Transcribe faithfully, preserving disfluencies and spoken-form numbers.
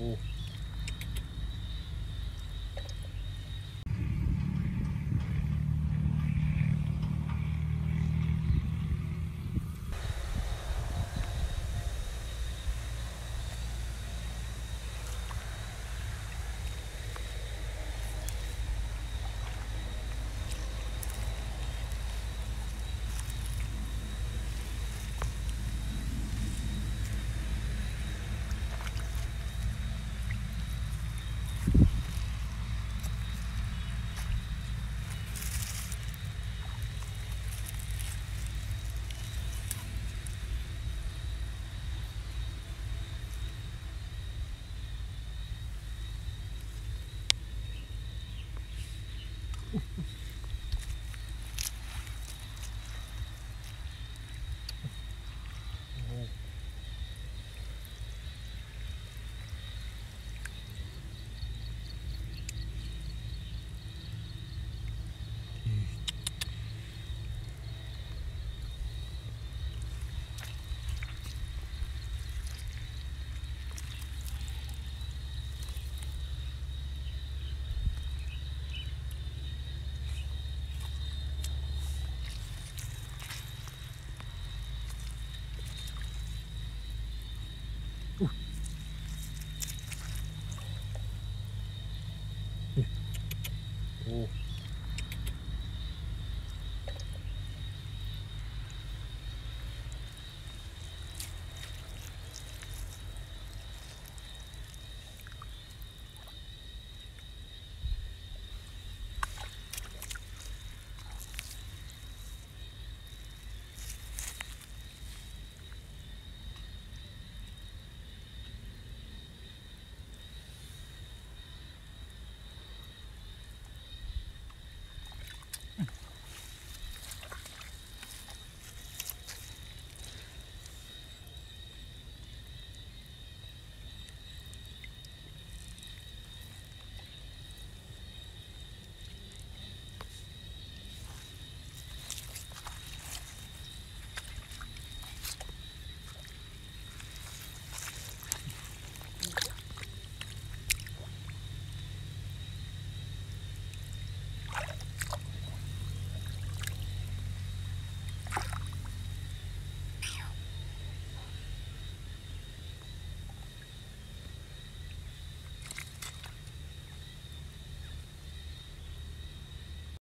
Ooh.